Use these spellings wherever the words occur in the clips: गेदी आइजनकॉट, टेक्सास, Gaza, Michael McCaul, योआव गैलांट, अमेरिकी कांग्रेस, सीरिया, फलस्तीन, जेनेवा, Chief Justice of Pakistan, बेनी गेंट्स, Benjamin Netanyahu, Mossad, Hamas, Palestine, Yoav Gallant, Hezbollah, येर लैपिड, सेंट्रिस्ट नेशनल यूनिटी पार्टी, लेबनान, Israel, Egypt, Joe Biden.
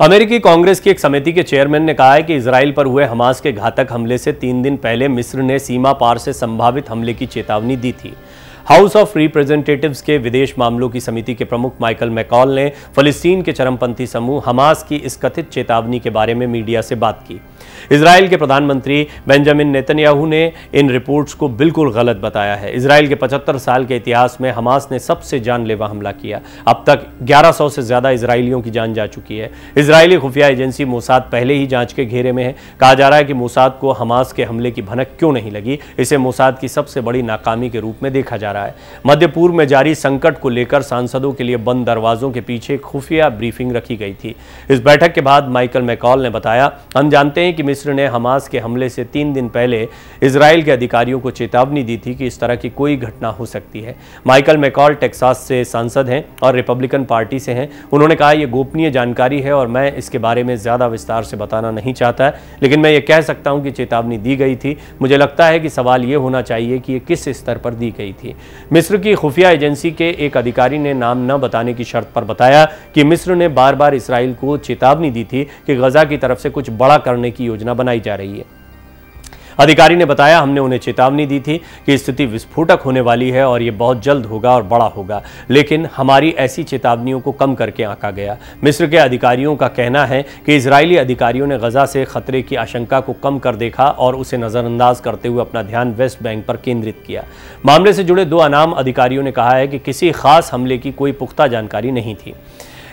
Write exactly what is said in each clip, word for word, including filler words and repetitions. अमेरिकी कांग्रेस की एक समिति के चेयरमैन ने कहा है कि इजराइल पर हुए हमास के घातक हमले से तीन दिन पहले मिस्र ने सीमा पार से संभावित हमले की चेतावनी दी थी। हाउस ऑफ रिप्रेजेंटेटिव्स के विदेश मामलों की समिति के प्रमुख माइकल मैकॉल ने फलस्तीन के चरमपंथी समूह हमास की इस कथित चेतावनी के बारे में मीडिया से बात की। इजराइल के प्रधानमंत्री बेंजामिन नेतन्याहू ने इन रिपोर्ट्स को बिल्कुल गलत बताया है। इजराइल के पचहत्तर साल के इतिहास में हमास ने सबसे जानलेवा हमला किया। अब तक ग्यारह सौ से ज्यादा इजरायलियों की जान जा चुकी है। इजरायली खुफिया एजेंसी मोसाद पहले ही जांच के घेरे में है। कहा जा रहा है कि मोसाद को हमास के हमले की भनक क्यों नहीं लगी, इसे मोसाद की सबसे बड़ी नाकामी के रूप में देखा जा रहा है। मध्य पूर्व में जारी संकट को लेकर सांसदों के लिए बंद दरवाजों के पीछे खुफिया ब्रीफिंग रखी गई थी। इस बैठक के बाद माइकल मैकॉल ने बताया, हम जानते हैं कि मिस्र ने हमास के हमले से तीन दिन पहले इजराइल के अधिकारियों को चेतावनी दी थी कि इस तरह की कोई घटना हो सकती है। माइकल मैकॉल टेक्सास से सांसद हैं और रिपब्लिकन पार्टी से हैं। उन्होंने कहा, यह गोपनीय जानकारी है और मैं इसके बारे में ज्यादा विस्तार से बताना नहीं चाहता, लेकिन मैं ये कह सकता हूं कि चेतावनी दी गई थी। मुझे लगता है कि सवाल यह होना चाहिए कि यह किस स्तर पर दी गई थी। मिस्र की खुफिया एजेंसी के एक अधिकारी ने नाम न बताने की शर्त पर बताया कि मिस्र ने बार बार इसराइल को चेतावनी दी थी कि गजा की तरफ से कुछ बड़ा करने की योजना बनाई जा रही है। अधिकारी ने बताया, हमने उन्हें चेतावनी दी थी कि स्थिति विस्फोटक होने वाली है और ये बहुत जल्द होगा और बड़ा होगा, लेकिन हमारी ऐसी चेतावनियों को कम करके आंका गया। मिस्र के अधिकारियों का कहना है कि इजरायली अधिकारियों ने गजा से खतरे की आशंका को कम कर देखा और उसे नज़रअंदाज करते हुए अपना ध्यान वेस्ट बैंक पर केंद्रित किया। मामले से जुड़े दो अनाम अधिकारियों ने कहा है कि किसी खास हमले की कोई पुख्ता जानकारी नहीं थी।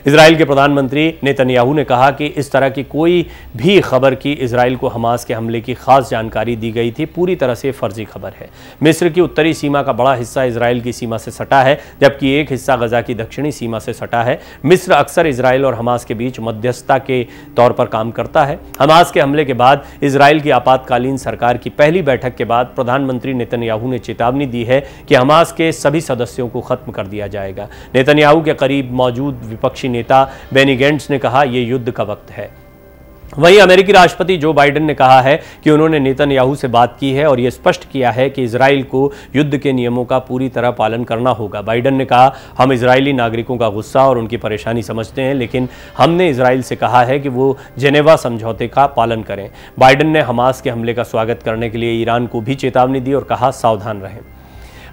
इजराइल के प्रधानमंत्री नेतन्याहू ने कहा कि इस तरह की कोई भी खबर की इजराइल को हमास के हमले की खास जानकारी दी गई थी पूरी तरह से फर्जी खबर है। मिस्र की उत्तरी सीमा का बड़ा हिस्सा इजराइल की सीमा से सटा है, जबकि एक हिस्सा गजा की दक्षिणी सीमा से सटा है। मिस्र अक्सर इजराइल और हमास के बीच मध्यस्थता के तौर पर काम करता है। हमास के हमले के बाद इजराइल की आपातकालीन सरकार की पहली बैठक के बाद प्रधानमंत्री नेतन्याहू ने चेतावनी दी है कि हमास के सभी सदस्यों को खत्म कर दिया जाएगा। नेतन्याहू के करीब मौजूद विपक्षी नेता बेनी गेंट्स ने कहा, यह युद्ध का वक्त है। वहीं अमेरिकी राष्ट्रपति जो बाइडेन ने कहा है कि उन्होंने नेतन्याहू से बात की है और यह स्पष्ट किया है कि इजराइल को युद्ध के नियमों का पूरी तरह पालन करना होगा। बाइडेन ने कहा, हम इजरायली नागरिकों का गुस्सा और उनकी परेशानी समझते हैं, लेकिन हमने इजराइल से कहा है कि वो जेनेवा समझौते का पालन करें। बाइडेन ने हमास के हमले का स्वागत करने के लिए ईरान को भी चेतावनी दी और कहा, सावधान रहें।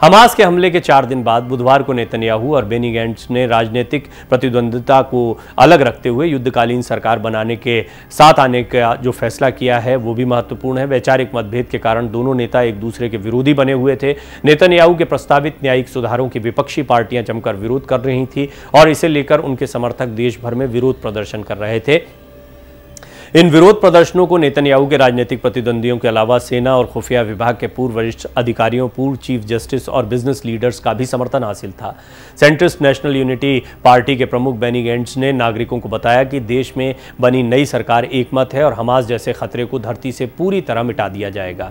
हमास के हमले के चार दिन बाद बुधवार को नेतन्याहू और बेनी गैंट्स ने राजनीतिक प्रतिद्वंद्विता को अलग रखते हुए युद्धकालीन सरकार बनाने के साथ आने का जो फैसला किया है वो भी महत्वपूर्ण है। वैचारिक मतभेद के कारण दोनों नेता एक दूसरे के विरोधी बने हुए थे। नेतन्याहू के प्रस्तावित न्यायिक सुधारों की विपक्षी पार्टियां जमकर विरोध कर रही थीं और इसे लेकर उनके समर्थक देश भर में विरोध प्रदर्शन कर रहे थे। इन विरोध प्रदर्शनों को नेतन्याहू के राजनीतिक प्रतिद्वंदियों के अलावा सेना और खुफिया विभाग के पूर्व वरिष्ठ अधिकारियों, पूर्व चीफ जस्टिस और बिजनेस लीडर्स का भी समर्थन हासिल था। सेंट्रिस्ट नेशनल यूनिटी पार्टी के प्रमुख बेनी गैंट्स ने नागरिकों को बताया कि देश में बनी नई सरकार एकमत है और हमास जैसे खतरे को धरती से पूरी तरह मिटा दिया जाएगा।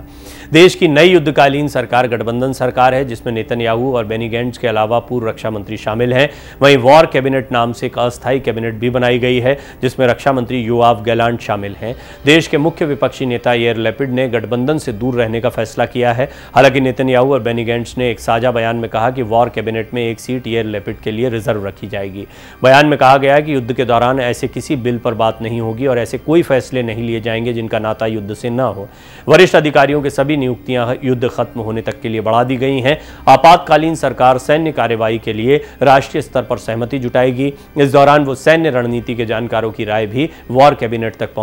देश की नई युद्धकालीन सरकार गठबंधन सरकार है, जिसमें नेतन्याहू और बेनी गैंट्स के अलावा पूर्व रक्षा मंत्री शामिल हैं। वहीं वॉर कैबिनेट नाम से एक अस्थायी कैबिनेट भी बनाई गई है, जिसमें रक्षा मंत्री योआव गैलांट शामिल हैं। देश के मुख्य विपक्षी नेता येर लैपिड ने गठबंधन से दूर रहने का फैसला किया है। हालांकि नेतन्याहू और बेनी गैंट्स ने एक साझा बयान में कहा कि वॉर कैबिनेट में एक सीट येर लैपिड के लिए रिजर्व रखी जाएगी। बयान में कहा गया है कि युद्ध के दौरान ऐसे किसी बिल पर बात नहीं होगी और ऐसे कोई फैसले नहीं लिए जाएंगे जिनका नाता युद्ध से न हो। वरिष्ठ अधिकारियों के सभी नियुक्तियां युद्ध खत्म होने तक के लिए बढ़ा दी गई हैं। आपातकालीन सरकार सैन्य कार्रवाई के लिए राष्ट्रीय स्तर पर सहमति जुटाएगी। इस दौरान वो सैन्य रणनीति के जानकारों की राय भी वॉर कैबिनेट तक पहुंचाएगी।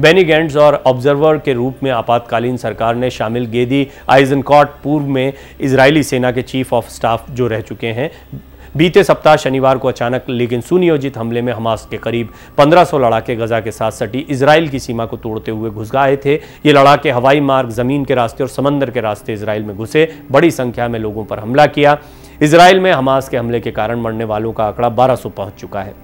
बेनी गैंट्स और ऑब्जर्वर के रूप में आपातकालीन सरकार ने शामिल गेदी आइजनकॉट पूर्व में इजरायली सेना के चीफ ऑफ स्टाफ जो रह चुके हैं, बीते सप्ताह शनिवार को अचानक लेकिन सुनियोजित हमले में हमास के करीब पंद्रह सौ लड़ाके गजा के साथ सटी इजराइल की सीमा को तोड़ते हुए घुस आए थे। ये लड़ाके हवाई मार्ग, जमीन के रास्ते और समंदर के रास्ते इजराइल में घुसे, बड़ी संख्या में लोगों पर हमला किया। इजराइल में हमास के हमले के कारण मरने वालों का आंकड़ा बारह सौ पहुंच चुका है।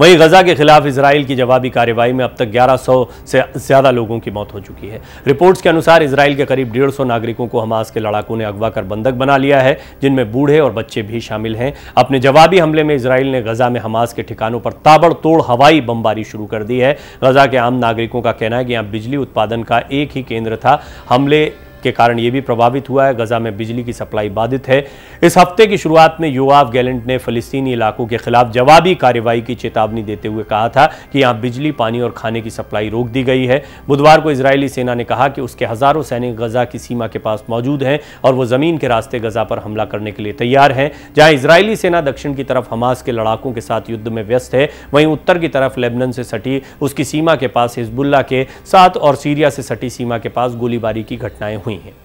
वहीं गजा के खिलाफ इजराइल की जवाबी कार्रवाई में अब तक ग्यारह सौ से ज़्यादा लोगों की मौत हो चुकी है। रिपोर्ट्स के अनुसार इजराइल के करीब डेढ़ सौ नागरिकों को हमास के लड़ाकों ने अगवा कर बंधक बना लिया है, जिनमें बूढ़े और बच्चे भी शामिल हैं। अपने जवाबी हमले में इजराइल ने गजा में हमास के ठिकानों पर ताबड़तोड़ हवाई बमबारी शुरू कर दी है। गजा के आम नागरिकों का कहना है कि यहाँ बिजली उत्पादन का एक ही केंद्र था। हमले के कारण ये भी प्रभावित हुआ है। गजा में बिजली की सप्लाई बाधित है। इस हफ्ते की शुरुआत में योआव गैलेंट ने फिलिस्तीनी इलाकों के खिलाफ जवाबी कार्रवाई की चेतावनी देते हुए कहा था कि यहाँ बिजली, पानी और खाने की सप्लाई रोक दी गई है। बुधवार को इजरायली सेना ने कहा कि उसके हजारों सैनिक गजा की सीमा के पास मौजूद हैं और वो जमीन के रास्ते गजा पर हमला करने के लिए तैयार हैं। जहाँ इजरायली सेना दक्षिण की तरफ हमास के लड़ाकों के साथ युद्ध में व्यस्त है, वहीं उत्तर की तरफ लेबनान से सटी उसकी सीमा के पास हिजबुल्लाह के साथ और सीरिया से सटी सीमा के पास गोलीबारी की घटनाएं हुई हैं।